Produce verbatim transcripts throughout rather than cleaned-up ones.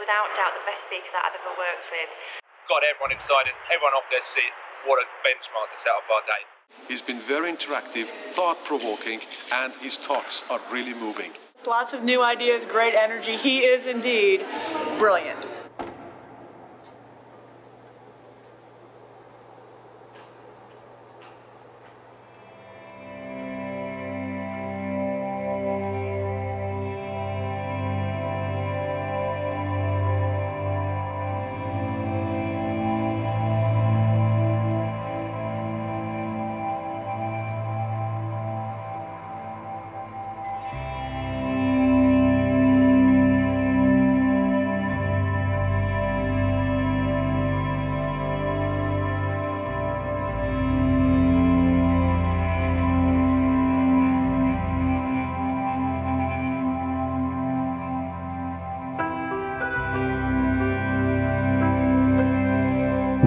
without doubt the best speaker that I've ever worked with. Got everyone excited, everyone off their seat. What a benchmark to set up our day. He's been very interactive, thought-provoking, and his talks are really moving. Lots of new ideas, great energy. He is indeed brilliant.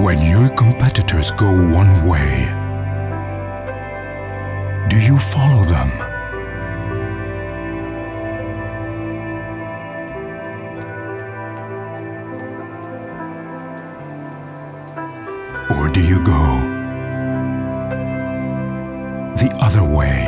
When your competitors go one way, do you follow them? Or do you go the other way?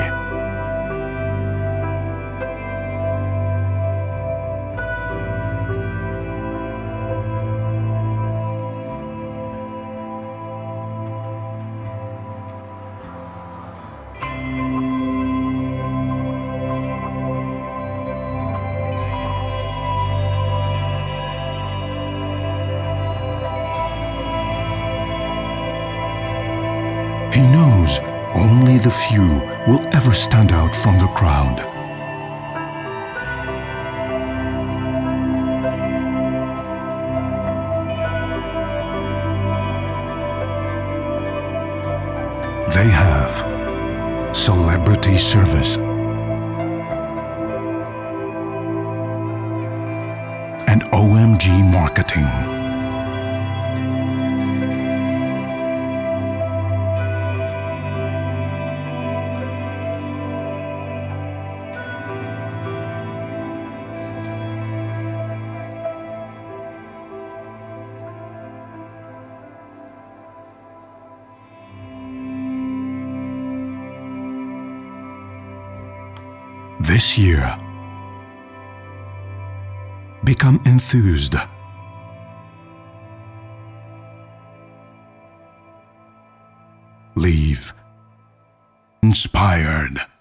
He knows only the few will ever stand out from the crowd. They have celebrity service and O M G marketing. This year, become enthused. Leave inspired.